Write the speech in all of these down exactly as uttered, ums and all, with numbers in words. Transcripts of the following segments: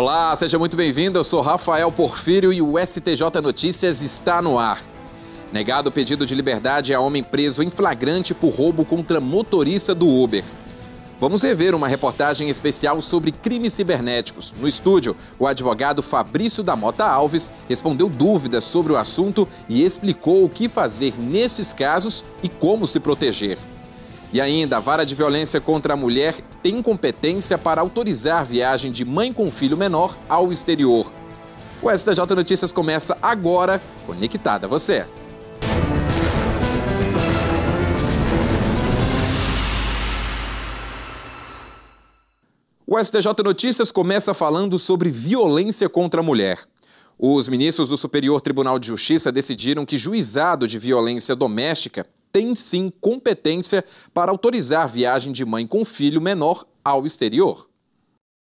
Olá, seja muito bem-vindo. Eu sou Rafael Porfírio e o S T J Notícias está no ar. Negado o pedido de liberdade a homem preso em flagrante por roubo contra motorista do Uber. Vamos rever uma reportagem especial sobre crimes cibernéticos. No estúdio, o advogado Fabrício da Mota Alves respondeu dúvidas sobre o assunto e explicou o que fazer nesses casos e como se proteger. E ainda, a Vara de Violência contra a Mulher tem competência para autorizar viagem de mãe com filho menor ao exterior. O S T J Notícias começa agora, conectada a você. O S T J Notícias começa falando sobre violência contra a mulher. Os ministros do Superior Tribunal de Justiça decidiram que juizado de violência doméstica tem sim competência para autorizar viagem de mãe com filho menor ao exterior.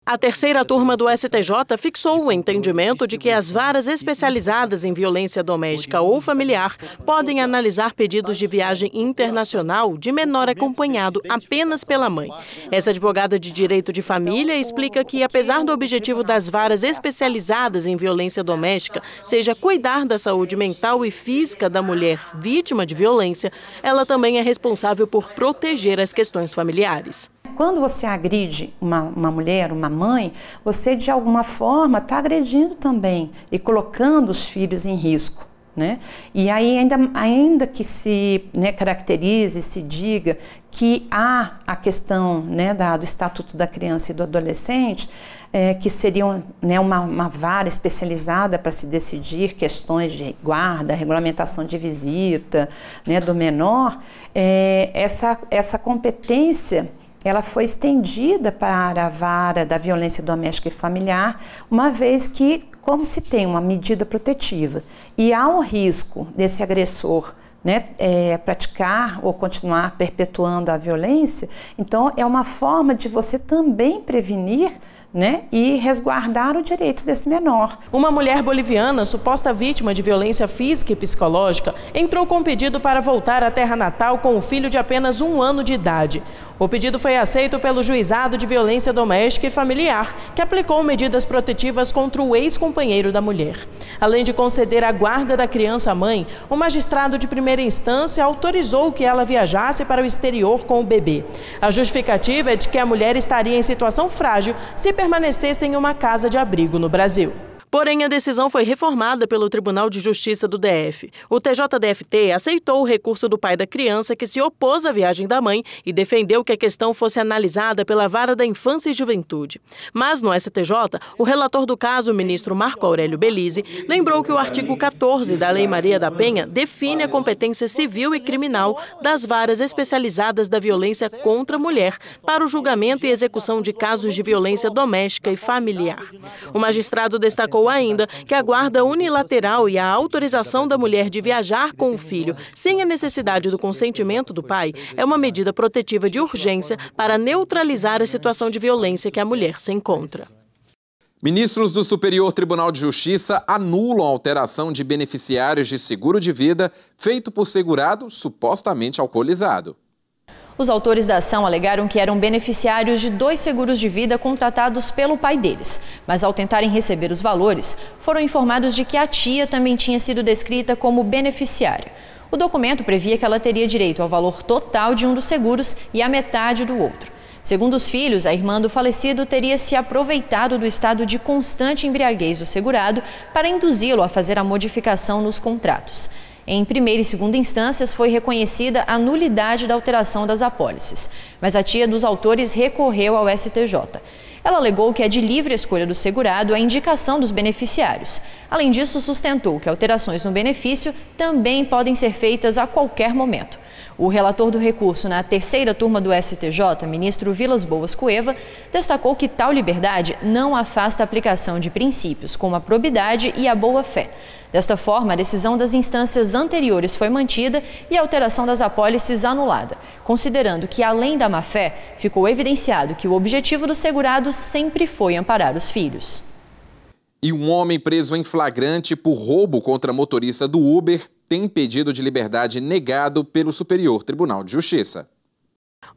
A terceira turma do S T J fixou o entendimento de que as varas especializadas em violência doméstica ou familiar podem analisar pedidos de viagem internacional de menor acompanhado apenas pela mãe. Essa advogada de direito de família explica que, apesar do objetivo das varas especializadas em violência doméstica seja cuidar da saúde mental e física da mulher vítima de violência, ela também é responsável por proteger as questões familiares. Quando você agride uma, uma mulher, uma mãe, você de alguma forma está agredindo também e colocando os filhos em risco, né? E aí ainda, ainda que se né, caracterize, se diga que há a questão né, da, do Estatuto da Criança e do Adolescente, é, que seria né, uma, uma vara especializada para se decidir questões de guarda, regulamentação de visita né, do menor, é, essa, essa competência ela foi estendida para a vara da violência doméstica e familiar, uma vez que, como se tem uma medida protetiva e há um risco desse agressor né, é, praticar ou continuar perpetuando a violência, então é uma forma de você também prevenir Né, e resguardar o direito desse menor. Uma mulher boliviana, suposta vítima de violência física e psicológica, entrou com pedido para voltar à terra natal com o filho de apenas um ano de idade. O pedido foi aceito pelo Juizado de Violência Doméstica e Familiar, que aplicou medidas protetivas contra o ex-companheiro da mulher. Além de conceder a guarda da criança à mãe, o magistrado de primeira instância autorizou que ela viajasse para o exterior com o bebê. A justificativa é de que a mulher estaria em situação frágil se permanecessem em uma casa de abrigo no Brasil. Porém, a decisão foi reformada pelo Tribunal de Justiça do D F. O T J D F T aceitou o recurso do pai da criança que se opôs à viagem da mãe e defendeu que a questão fosse analisada pela Vara da Infância e Juventude. Mas, no S T J, o relator do caso, o ministro Marco Aurélio Belize, lembrou que o artigo quatorze da Lei Maria da Penha define a competência civil e criminal das varas especializadas da violência contra a mulher para o julgamento e execução de casos de violência doméstica e familiar. O magistrado destacou ainda que a guarda unilateral e a autorização da mulher de viajar com o filho sem a necessidade do consentimento do pai é uma medida protetiva de urgência para neutralizar a situação de violência que a mulher se encontra. Ministros do Superior Tribunal de Justiça anulam a alteração de beneficiários de seguro de vida feito por segurado supostamente alcoolizado. Os autores da ação alegaram que eram beneficiários de dois seguros de vida contratados pelo pai deles, mas ao tentarem receber os valores, foram informados de que a tia também tinha sido descrita como beneficiária. O documento previa que ela teria direito ao valor total de um dos seguros e à metade do outro. Segundo os filhos, a irmã do falecido teria se aproveitado do estado de constante embriaguez do segurado para induzi-lo a fazer a modificação nos contratos. Em primeira e segunda instâncias, foi reconhecida a nulidade da alteração das apólices, mas a tia dos autores recorreu ao S T J. Ela alegou que é de livre escolha do segurado a indicação dos beneficiários. Além disso, sustentou que alterações no benefício também podem ser feitas a qualquer momento. O relator do recurso na terceira turma do S T J, ministro Vilas Boas Cueva, destacou que tal liberdade não afasta a aplicação de princípios como a probidade e a boa-fé. Desta forma, a decisão das instâncias anteriores foi mantida e a alteração das apólices anulada, considerando que, além da má-fé, ficou evidenciado que o objetivo do segurado sempre foi amparar os filhos. E um homem preso em flagrante por roubo contra motorista do Uber tem pedido de liberdade negado pelo Superior Tribunal de Justiça.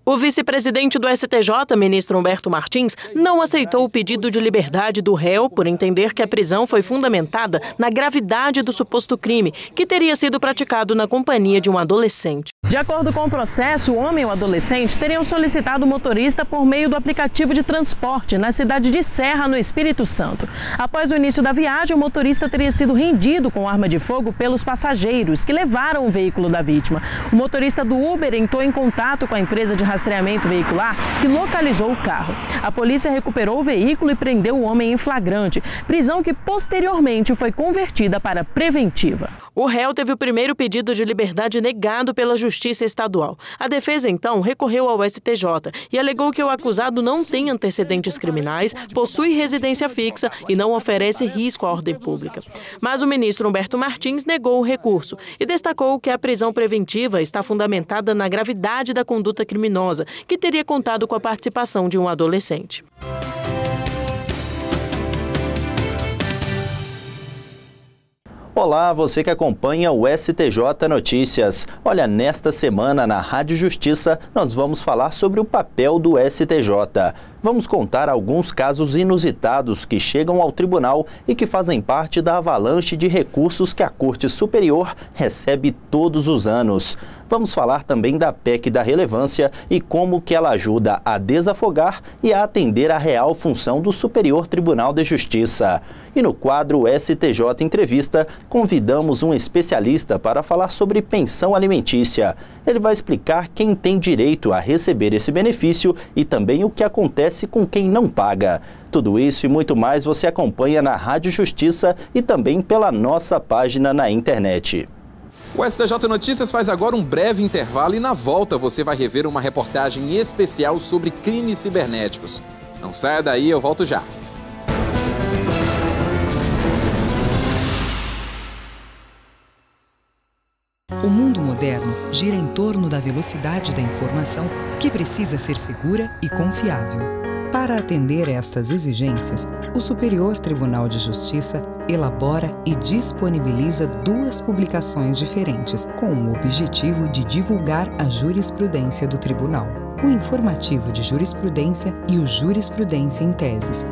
O vice-presidente do S T J, ministro Humberto Martins, não aceitou o pedido de liberdade do réu por entender que a prisão foi fundamentada na gravidade do suposto crime, que teria sido praticado na companhia de um adolescente. De acordo com o processo, o homem e o adolescente teriam solicitado o motorista por meio do aplicativo de transporte na cidade de Serra, no Espírito Santo. Após o início da viagem, o motorista teria sido rendido com arma de fogo pelos passageiros que levaram o veículo da vítima. O motorista do Uber entrou em contato com a empresa de rastreamento veicular que localizou o carro. A polícia recuperou o veículo e prendeu o homem em flagrante, prisão que posteriormente foi convertida para preventiva. O réu teve o primeiro pedido de liberdade negado pela Justiça. Justiça Estadual. A defesa, então, recorreu ao S T J e alegou que o acusado não tem antecedentes criminais, possui residência fixa e não oferece risco à ordem pública. Mas o ministro Humberto Martins negou o recurso e destacou que a prisão preventiva está fundamentada na gravidade da conduta criminosa, que teria contado com a participação de um adolescente. Olá, você que acompanha o S T J Notícias. Olha, nesta semana na Rádio Justiça nós vamos falar sobre o papel do S T J. Vamos contar alguns casos inusitados que chegam ao tribunal e que fazem parte da avalanche de recursos que a Corte Superior recebe todos os anos. Vamos falar também da P E C da relevância e como que ela ajuda a desafogar e a atender à real função do Superior Tribunal de Justiça. E no quadro S T J Entrevista, convidamos um especialista para falar sobre pensão alimentícia. Ele vai explicar quem tem direito a receber esse benefício e também o que acontece com quem não paga. Tudo isso e muito mais você acompanha na Rádio Justiça e também pela nossa página na internet. O S T J Notícias faz agora um breve intervalo e na volta você vai rever uma reportagem especial sobre crimes cibernéticos. Não saia daí, eu volto já. O mundo moderno gira em torno da velocidade da informação, que precisa ser segura e confiável. Para atender estas exigências, o Superior Tribunal de Justiça elabora e disponibiliza duas publicações diferentes, com o objetivo de divulgar a jurisprudência do tribunal: o Informativo de Jurisprudência e o Jurisprudência em Teses.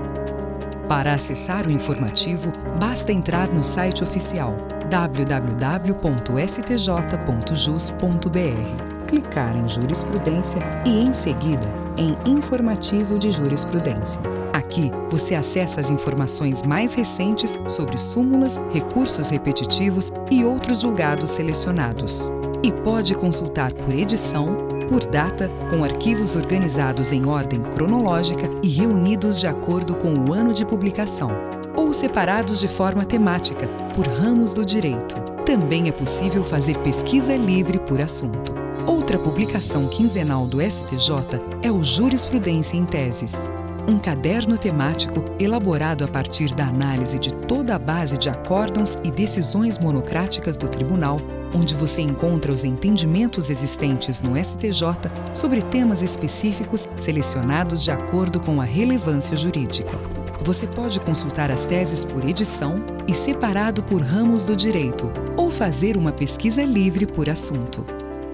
Para acessar o informativo, basta entrar no site oficial w w w ponto s t j ponto jus ponto b r, clicar em Jurisprudência e, em seguida, em Informativo de Jurisprudência. Aqui você acessa as informações mais recentes sobre súmulas, recursos repetitivos e outros julgados selecionados. E pode consultar por edição, por data, com arquivos organizados em ordem cronológica e reunidos de acordo com o ano de publicação, ou separados de forma temática, por ramos do direito. Também é possível fazer pesquisa livre por assunto. Outra publicação quinzenal do S T J é o Jurisprudência em Teses, um caderno temático elaborado a partir da análise de toda a base de acórdãos e decisões monocráticas do tribunal, onde você encontra os entendimentos existentes no S T J sobre temas específicos selecionados de acordo com a relevância jurídica. Você pode consultar as teses por edição e separado por ramos do direito, ou fazer uma pesquisa livre por assunto.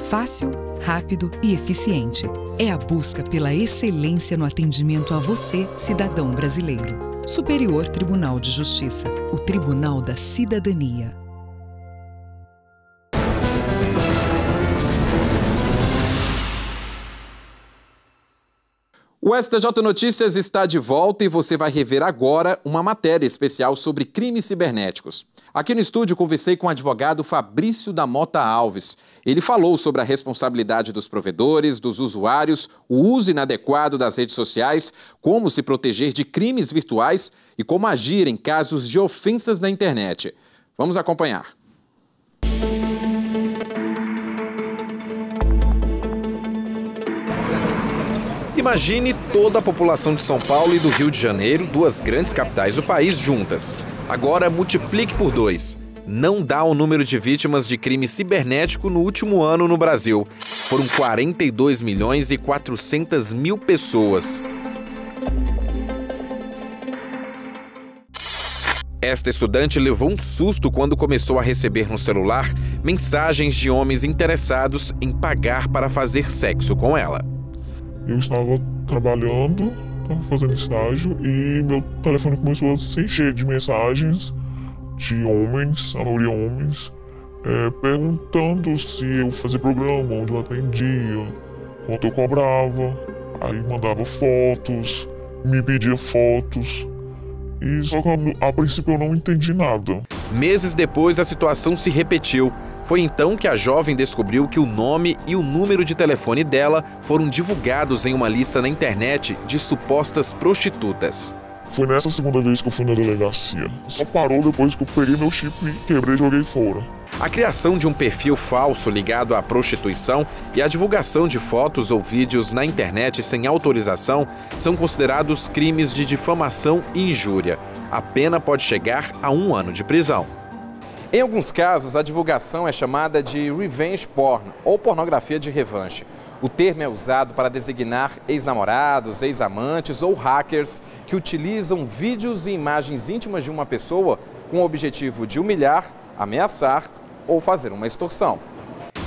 Fácil, rápido e eficiente. É a busca pela excelência no atendimento a você, cidadão brasileiro. Superior Tribunal de Justiça, o Tribunal da Cidadania. O S T J Notícias está de volta e você vai rever agora uma matéria especial sobre crimes cibernéticos. Aqui no estúdio conversei com o advogado Fabrício da Mota Alves. Ele falou sobre a responsabilidade dos provedores, dos usuários, o uso inadequado das redes sociais, como se proteger de crimes virtuais e como agir em casos de ofensas na internet. Vamos acompanhar. Imagine toda a população de São Paulo e do Rio de Janeiro, duas grandes capitais do país, juntas. Agora multiplique por dois. Não dá o número de vítimas de crime cibernético no último ano no Brasil. Foram quarenta e dois milhões e quatrocentas mil pessoas. Esta estudante levou um susto quando começou a receber no celular mensagens de homens interessados em pagar para fazer sexo com ela. Eu estava trabalhando, estava fazendo estágio, e meu telefone começou a se encher de mensagens de homens, a maioria homens, é, perguntando se eu fazia programa, onde eu atendia, quanto eu cobrava, aí mandava fotos, me pedia fotos, e só que a, a princípio eu não entendi nada. Meses depois a situação se repetiu. Foi então que a jovem descobriu que o nome e o número de telefone dela foram divulgados em uma lista na internet de supostas prostitutas. Foi nessa segunda vez que eu fui na delegacia. Só parou depois que eu peguei meu chip e quebrei e joguei fora. A criação de um perfil falso ligado à prostituição e a divulgação de fotos ou vídeos na internet sem autorização são considerados crimes de difamação e injúria. A pena pode chegar a um ano de prisão. Em alguns casos, a divulgação é chamada de revenge porn, ou pornografia de revanche. O termo é usado para designar ex-namorados, ex-amantes ou hackers que utilizam vídeos e imagens íntimas de uma pessoa com o objetivo de humilhar, ameaçar ou fazer uma extorsão.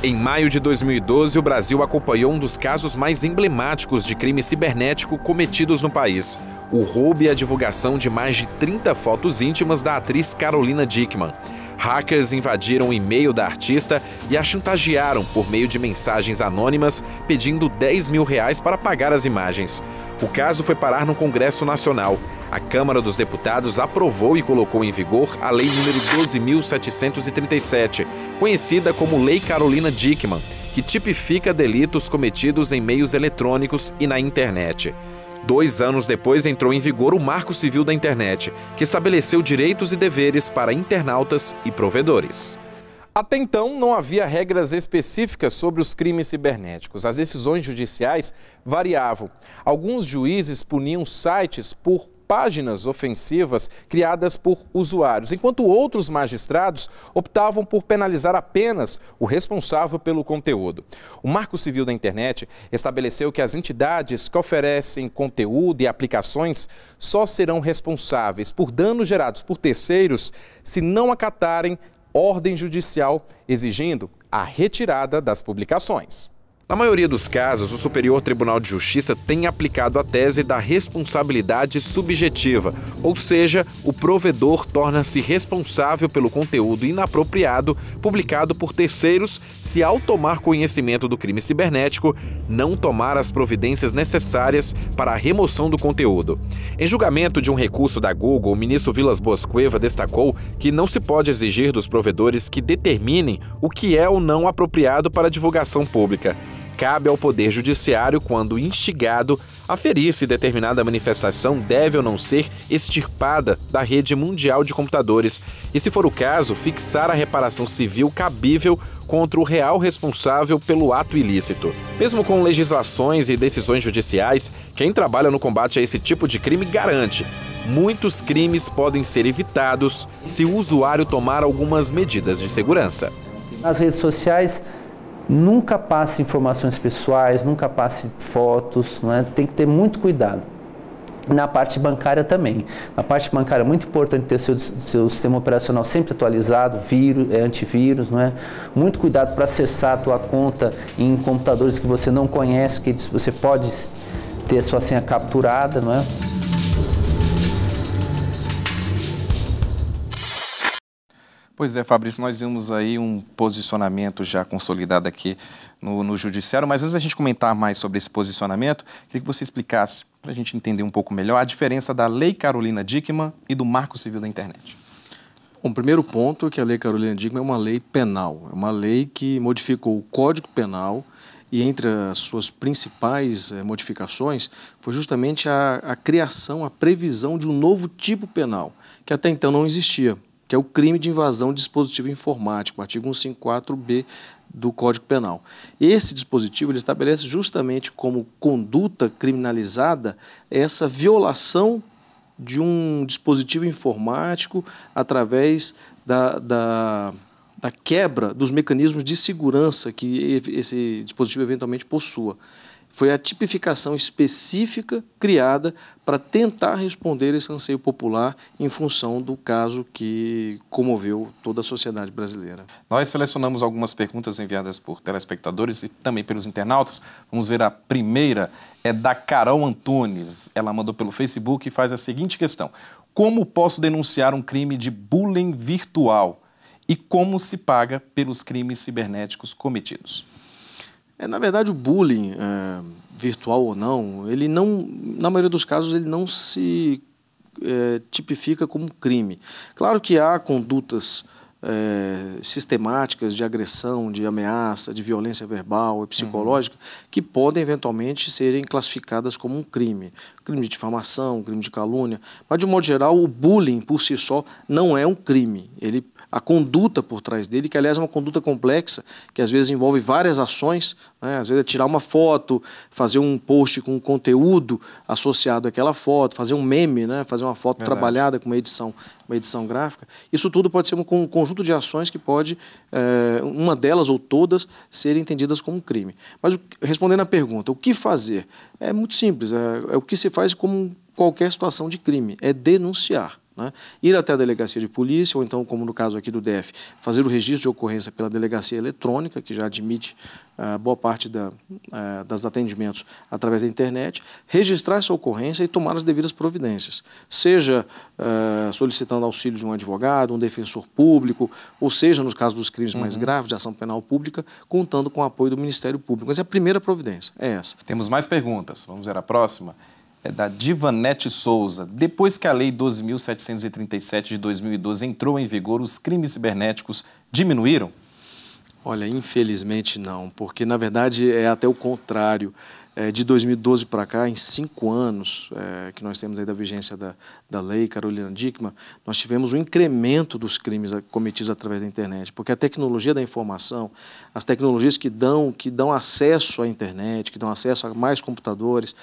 Em maio de dois mil e doze, o Brasil acompanhou um dos casos mais emblemáticos de crime cibernético cometidos no país. O roubo e a divulgação de mais de trinta fotos íntimas da atriz Carolina Dieckmann. Hackers invadiram o e-mail da artista e a chantagearam por meio de mensagens anônimas pedindo dez mil reais para pagar as imagens. O caso foi parar no Congresso Nacional. A Câmara dos Deputados aprovou e colocou em vigor a Lei número doze mil setecentos e trinta e sete, conhecida como Lei Carolina Dieckmann, que tipifica delitos cometidos em meios eletrônicos e na internet. Dois anos depois entrou em vigor o Marco Civil da Internet, que estabeleceu direitos e deveres para internautas e provedores. Até então, não havia regras específicas sobre os crimes cibernéticos. As decisões judiciais variavam. Alguns juízes puniam sites por páginas ofensivas criadas por usuários, enquanto outros magistrados optavam por penalizar apenas o responsável pelo conteúdo. O Marco Civil da Internet estabeleceu que as entidades que oferecem conteúdo e aplicações só serão responsáveis por danos gerados por terceiros se não acatarem ordem judicial exigindo a retirada das publicações. Na maioria dos casos, o Superior Tribunal de Justiça tem aplicado a tese da responsabilidade subjetiva, ou seja, o provedor torna-se responsável pelo conteúdo inapropriado publicado por terceiros se, ao tomar conhecimento do crime cibernético, não tomar as providências necessárias para a remoção do conteúdo. Em julgamento de um recurso da Google, o ministro Vilas Boas Cueva destacou que não se pode exigir dos provedores que determinem o que é ou não apropriado para a divulgação pública. Cabe ao Poder Judiciário, quando instigado, aferir se determinada manifestação deve ou não ser extirpada da rede mundial de computadores e, se for o caso, fixar a reparação civil cabível contra o real responsável pelo ato ilícito. Mesmo com legislações e decisões judiciais, quem trabalha no combate a esse tipo de crime garante: muitos crimes podem ser evitados se o usuário tomar algumas medidas de segurança. Nas redes sociais, nunca passe informações pessoais, nunca passe fotos, não é? Tem que ter muito cuidado. Na parte bancária também. Na parte bancária é muito importante ter o seu, seu sistema operacional sempre atualizado, vírus, é, antivírus, não é? Muito cuidado para acessar a tua conta em computadores que você não conhece, que você pode ter a sua senha capturada, não é? Pois é, Fabrício, nós vimos aí um posicionamento já consolidado aqui no, no Judiciário, mas antes da gente comentar mais sobre esse posicionamento, queria que você explicasse, para a gente entender um pouco melhor, a diferença da Lei Carolina Dieckmann e do Marco Civil da Internet. Bom, o primeiro ponto é que a Lei Carolina Dieckmann é uma lei penal, é uma lei que modificou o Código Penal e entre as suas principais eh, modificações foi justamente a, a criação, a previsão de um novo tipo penal, que até então não existia, que é o crime de invasão de dispositivo informático, artigo cento e cinquenta e quatro B do Código Penal. Esse dispositivo ele estabelece justamente como conduta criminalizada essa violação de um dispositivo informático através da, da, da quebra dos mecanismos de segurança que esse dispositivo eventualmente possua. foi a tipificação específica criada para tentar responder esse anseio popular em função do caso que comoveu toda a sociedade brasileira. Nós selecionamos algumas perguntas enviadas por telespectadores e também pelos internautas. Vamos ver a primeira, é da Carol Antunes. Ela mandou pelo Facebook e faz a seguinte questão: como posso denunciar um crime de bullying virtual e como se paga pelos crimes cibernéticos cometidos? É, na verdade, o bullying, é, virtual ou não, ele não, na maioria dos casos, ele não se é, tipifica como crime. Claro que há condutas é, sistemáticas de agressão, de ameaça, de violência verbal e psicológica, uhum, que podem eventualmente serem classificadas como um crime. Crime de difamação, crime de calúnia. Mas, de um modo geral, o bullying, por si só, não é um crime. Ele A conduta por trás dele, que aliás é uma conduta complexa, que às vezes envolve várias ações, né? Às vezes é tirar uma foto, fazer um post com um conteúdo associado àquela foto, fazer um meme, né? Fazer uma foto Verdade. trabalhada com uma edição, uma edição gráfica. Isso tudo pode ser um conjunto de ações que pode, é, uma delas ou todas, serem entendidas como crime. Mas respondendo à pergunta, o que fazer? É muito simples, é, é o que se faz como qualquer situação de crime, é denunciar. Né? Ir até a delegacia de polícia, ou então, como no caso aqui do D F, fazer o registro de ocorrência pela delegacia eletrônica, que já admite uh, boa parte da, uh, das atendimentos através da internet, registrar essa ocorrência e tomar as devidas providências, seja uh, solicitando auxílio de um advogado, um defensor público, ou seja, nos casos dos crimes uhum. mais graves de ação penal pública, contando com o apoio do Ministério Público. Mas a primeira providência é essa. Temos mais perguntas, vamos ver a próxima. É da Divanete Souza. Depois que a Lei doze mil setecentos e trinta e sete de dois mil e doze entrou em vigor, os crimes cibernéticos diminuíram? Olha, infelizmente não, porque na verdade é até o contrário. É, de dois mil e doze para cá, em cinco anos é, que nós temos aí da vigência da, da lei Carolina Dieckmann, nós tivemos um incremento dos crimes cometidos através da internet, porque a tecnologia da informação, as tecnologias que dão, que dão acesso à internet, que dão acesso a mais computadores,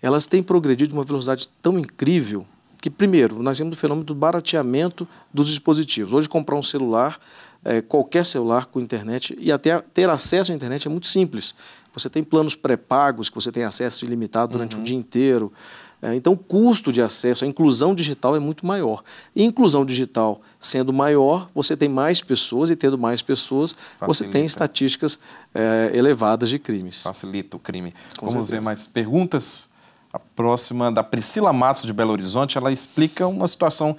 elas têm progredido de uma velocidade tão incrível que, primeiro, nós temos o fenômeno do barateamento dos dispositivos. Hoje, comprar um celular, É, qualquer celular com internet, e até ter acesso à internet é muito simples. Você tem planos pré-pagos, que você tem acesso ilimitado durante uhum. o dia inteiro. É, então, o custo de acesso, a inclusão digital é muito maior. E inclusão digital sendo maior, você tem mais pessoas, e tendo mais pessoas, Facilita. você tem estatísticas é, elevadas de crimes. Facilita o crime. Com Vamos certeza. ver mais perguntas. A próxima, da Priscila Matos, de Belo Horizonte, ela explica uma situação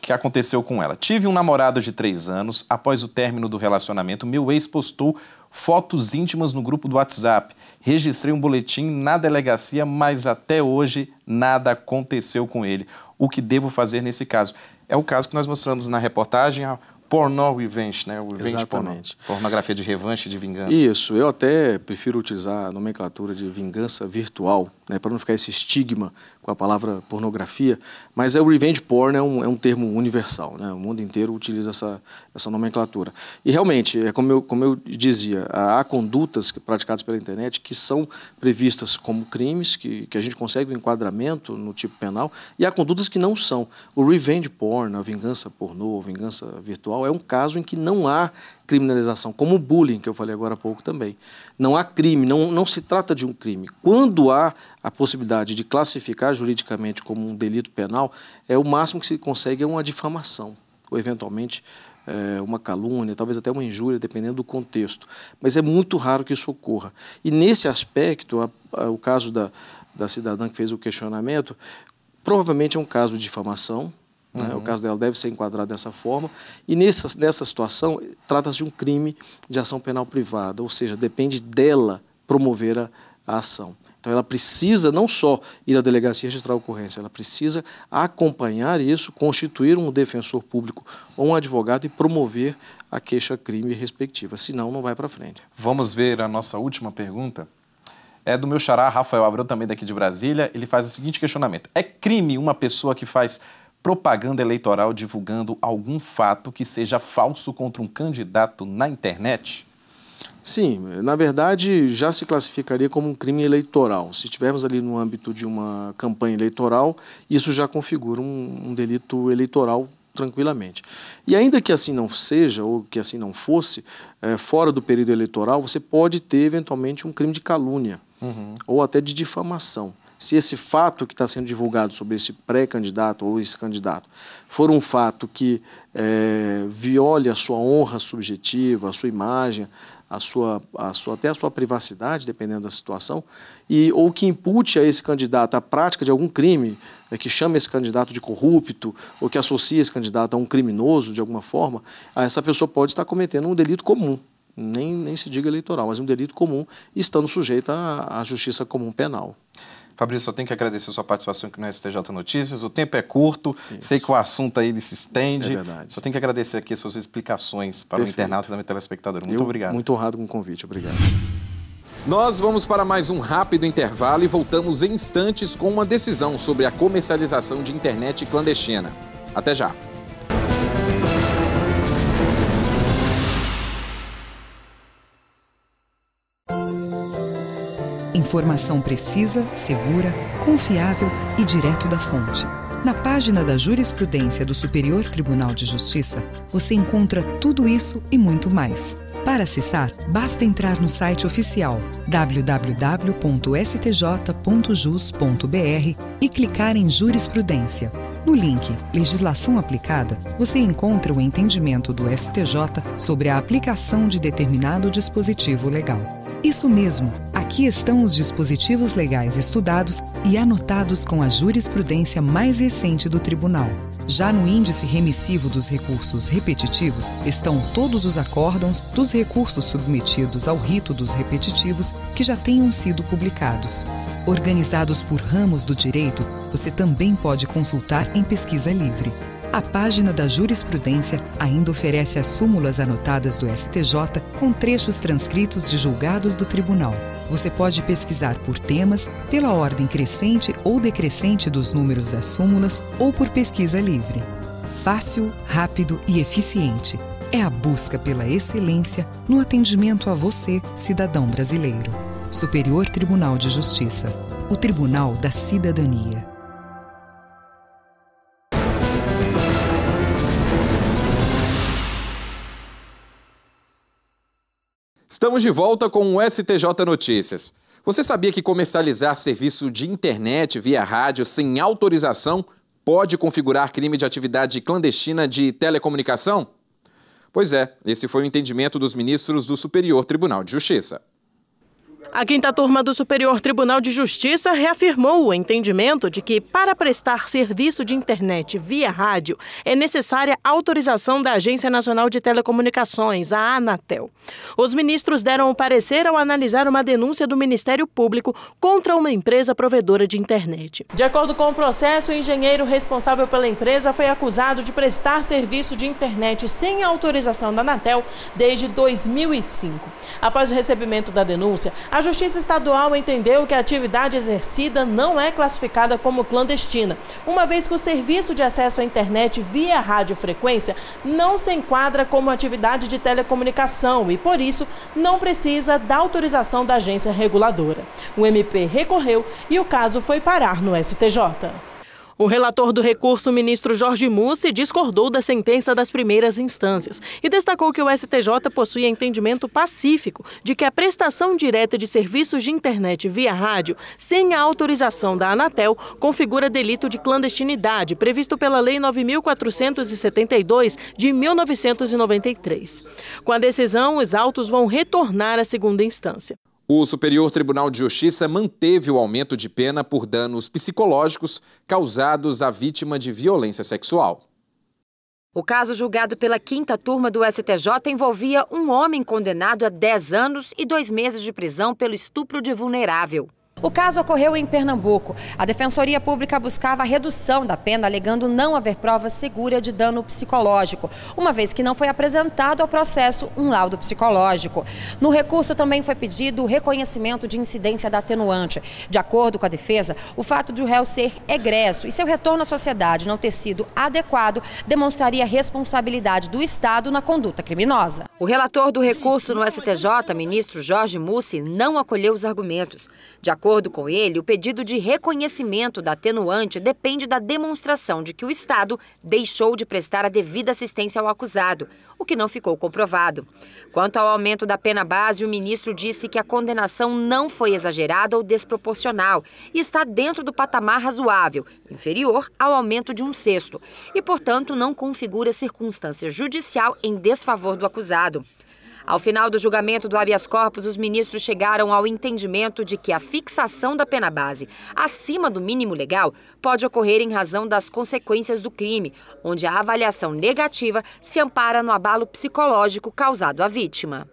que aconteceu com ela. Tive um namorado de três anos. Após o término do relacionamento, meu ex postou fotos íntimas no grupo do WhatsApp. Registrei um boletim na delegacia, mas até hoje nada aconteceu com ele. O que devo fazer nesse caso? É o caso que nós mostramos na reportagem, a porno revenge, né? O revenge. Exatamente. Porno. Pornografia de revanche, de vingança. Isso, eu até prefiro utilizar a nomenclatura de vingança virtual, né, para não ficar esse estigma com a palavra pornografia, mas é o revenge porn é um, é um termo universal, né? O mundo inteiro utiliza essa, essa nomenclatura. E realmente, é como eu, como eu dizia, há condutas praticadas pela internet que são previstas como crimes, que, que a gente consegue um enquadramento no tipo penal, e há condutas que não são. O revenge porn, a vingança pornô, a vingança virtual, é um caso em que não há criminalização, como o bullying, que eu falei agora há pouco também. Não há crime, não, não se trata de um crime. Quando há a possibilidade de classificar juridicamente como um delito penal, é o máximo que se consegue é uma difamação, ou eventualmente é, uma calúnia, talvez até uma injúria, dependendo do contexto. Mas é muito raro que isso ocorra. E nesse aspecto, a, a, o caso da, da cidadã que fez o questionamento, provavelmente é um caso de difamação. Uhum. Né? O caso dela deve ser enquadrado dessa forma. E nessa, nessa situação, trata-se de um crime de ação penal privada, ou seja, depende dela promover a, a ação. Então, ela precisa não só ir à delegacia registrar a ocorrência, ela precisa acompanhar isso, constituir um defensor público ou um advogado e promover a queixa-crime respectiva. Senão, não vai para frente. Vamos ver a nossa última pergunta. É do meu xará, Rafael Abreu, também daqui de Brasília. Ele faz o seguinte questionamento: é crime uma pessoa que faz propaganda eleitoral divulgando algum fato que seja falso contra um candidato na internet? Sim, na verdade já se classificaria como um crime eleitoral. Se estivermos ali no âmbito de uma campanha eleitoral, isso já configura um, um delito eleitoral tranquilamente. E ainda que assim não seja, ou que assim não fosse, é, fora do período eleitoral, você pode ter eventualmente um crime de calúnia. uhum. ou até de difamação. Se esse fato que está sendo divulgado sobre esse pré-candidato ou esse candidato for um fato que é, viole a sua honra subjetiva, a sua imagem, a sua, a sua, até a sua privacidade, dependendo da situação, e, ou que impute a esse candidato a prática de algum crime, é, que chame esse candidato de corrupto ou que associe esse candidato a um criminoso de alguma forma, essa pessoa pode estar cometendo um delito comum. Nem, nem se diga eleitoral, mas um delito comum, estando sujeito à, à justiça comum penal. Fabrício, só tenho que agradecer a sua participação aqui no S T J Notícias. O tempo é curto, Isso. sei que o assunto aí se estende. É verdade. Só tenho que agradecer aqui as suas explicações para Perfeito. o internauta e também o telespectador. Muito Eu, obrigado. Muito honrado com o convite. Obrigado. Nós vamos para mais um rápido intervalo e voltamos em instantes com uma decisão sobre a comercialização de internet clandestina. Até já. Informação precisa, segura, confiável e direto da fonte. Na página da jurisprudência do Superior Tribunal de Justiça, você encontra tudo isso e muito mais. Para acessar, basta entrar no site oficial w w w ponto s t j ponto jus ponto b r e clicar em Jurisprudência. No link Legislação Aplicada, você encontra o entendimento do S T J sobre a aplicação de determinado dispositivo legal. Isso mesmo, aqui estão os dispositivos legais estudados e anotados com a jurisprudência mais recente do Tribunal. Já no índice remissivo dos recursos repetitivos estão todos os acórdãos dos recursos submetidos ao rito dos repetitivos que já tenham sido publicados. Organizados por ramos do direito, você também pode consultar em pesquisa livre. A página da jurisprudência ainda oferece as súmulas anotadas do S T J com trechos transcritos de julgados do tribunal. Você pode pesquisar por temas, pela ordem crescente ou decrescente dos números das súmulas ou por pesquisa livre. Fácil, rápido e eficiente. É a busca pela excelência no atendimento a você, cidadão brasileiro. Superior Tribunal de Justiça. O Tribunal da Cidadania. Estamos de volta com o S T J Notícias. Você sabia que comercializar serviço de internet via rádio sem autorização pode configurar crime de atividade clandestina de telecomunicação? Pois é, esse foi o entendimento dos ministros do Superior Tribunal de Justiça. A quinta turma do Superior Tribunal de Justiça reafirmou o entendimento de que, para prestar serviço de internet via rádio, é necessária autorização da Agência Nacional de Telecomunicações, a Anatel. Os ministros deram o parecer ao analisar uma denúncia do Ministério Público contra uma empresa provedora de internet. De acordo com o processo, o engenheiro responsável pela empresa foi acusado de prestar serviço de internet sem autorização da Anatel desde dois mil e cinco. Após o recebimento da denúncia, a A Justiça Estadual entendeu que a atividade exercida não é classificada como clandestina, uma vez que o serviço de acesso à internet via radiofrequência não se enquadra como atividade de telecomunicação e, por isso, não precisa da autorização da agência reguladora. O M P recorreu e o caso foi parar no S T J. O relator do recurso, o ministro Jorge Mussi, discordou da sentença das primeiras instâncias e destacou que o S T J possui entendimento pacífico de que a prestação direta de serviços de internet via rádio, sem a autorização da Anatel, configura delito de clandestinidade, previsto pela Lei nove mil quatrocentos e setenta e dois, de mil novecentos e noventa e três. Com a decisão, os autos vão retornar à segunda instância. O Superior Tribunal de Justiça manteve o aumento de pena por danos psicológicos causados à vítima de violência sexual. O caso julgado pela quinta turma do S T J envolvia um homem condenado a dez anos e dois meses de prisão pelo estupro de vulnerável. O caso ocorreu em Pernambuco. A Defensoria Pública buscava a redução da pena, alegando não haver prova segura de dano psicológico, uma vez que não foi apresentado ao processo um laudo psicológico. No recurso também foi pedido o reconhecimento de incidência da atenuante. De acordo com a defesa, o fato de o réu ser egresso e seu retorno à sociedade não ter sido adequado demonstraria responsabilidade do Estado na conduta criminosa. O relator do recurso no S T J, ministro Jorge Mussi, não acolheu os argumentos. De acordo acordo com ele, o pedido de reconhecimento da atenuante depende da demonstração de que o Estado deixou de prestar a devida assistência ao acusado, o que não ficou comprovado. Quanto ao aumento da pena base, o ministro disse que a condenação não foi exagerada ou desproporcional e está dentro do patamar razoável, inferior ao aumento de um sexto, e, portanto, não configura circunstância judicial em desfavor do acusado. Ao final do julgamento do habeas corpus, os ministros chegaram ao entendimento de que a fixação da pena base acima do mínimo legal pode ocorrer em razão das consequências do crime, onde a avaliação negativa se ampara no abalo psicológico causado à vítima.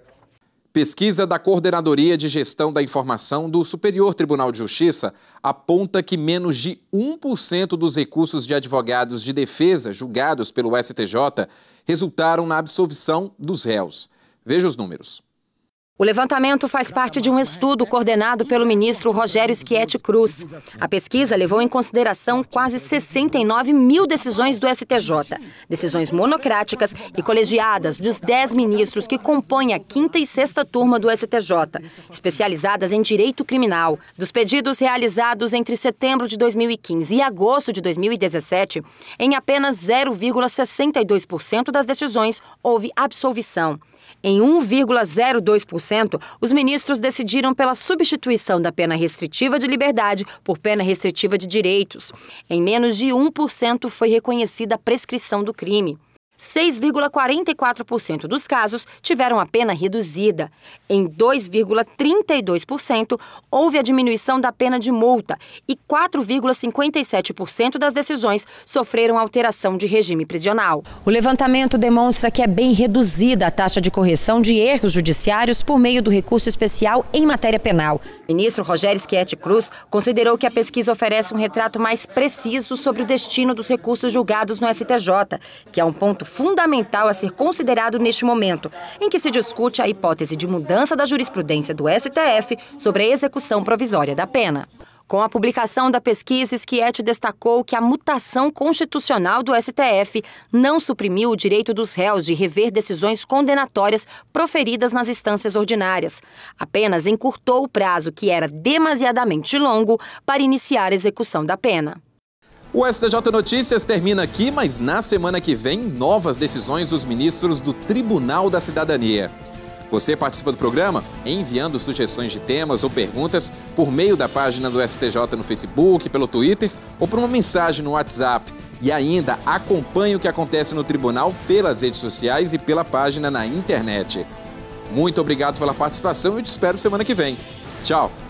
Pesquisa da Coordenadoria de Gestão da Informação do Superior Tribunal de Justiça aponta que menos de um por cento dos recursos de advogados de defesa julgados pelo S T J resultaram na absolvição dos réus. Veja os números. O levantamento faz parte de um estudo coordenado pelo ministro Rogério Schietti Cruz. A pesquisa levou em consideração quase sessenta e nove mil decisões do S T J, decisões monocráticas e colegiadas dos dez ministros que compõem a quinta e sexta turma do S T J, especializadas em direito criminal. Dos pedidos realizados entre setembro de dois mil e quinze e agosto de dois mil e dezessete, em apenas zero vírgula sessenta e dois por cento das decisões houve absolvição. Em um vírgula zero dois por cento, os ministros decidiram pela substituição da pena restritiva de liberdade por pena restritiva de direitos. Em menos de um por cento foi reconhecida a prescrição do crime. seis vírgula quarenta e quatro por cento dos casos tiveram a pena reduzida. Em dois vírgula trinta e dois por cento, houve a diminuição da pena de multa e quatro vírgula cinquenta e sete por cento das decisões sofreram alteração de regime prisional. O levantamento demonstra que é bem reduzida a taxa de correção de erros judiciários por meio do recurso especial em matéria penal. O ministro Rogério Schietti Cruz considerou que a pesquisa oferece um retrato mais preciso sobre o destino dos recursos julgados no S T J, que é um ponto fundamental a ser considerado neste momento, em que se discute a hipótese de mudança da jurisprudência do S T F sobre a execução provisória da pena. Com a publicação da pesquisa, Schietti destacou que a mutação constitucional do S T F não suprimiu o direito dos réus de rever decisões condenatórias proferidas nas instâncias ordinárias. Apenas encurtou o prazo, que era demasiadamente longo, para iniciar a execução da pena. O S T J Notícias termina aqui, mas na semana que vem, novas decisões dos ministros do Tribunal da Cidadania. Você participa do programa enviando sugestões de temas ou perguntas por meio da página do S T J no Facebook, pelo Twitter ou por uma mensagem no WhatsApp. E ainda acompanhe o que acontece no tribunal pelas redes sociais e pela página na internet. Muito obrigado pela participação e eu te espero semana que vem. Tchau!